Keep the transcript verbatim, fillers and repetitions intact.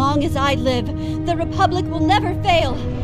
long as I live, the Republic will never fail.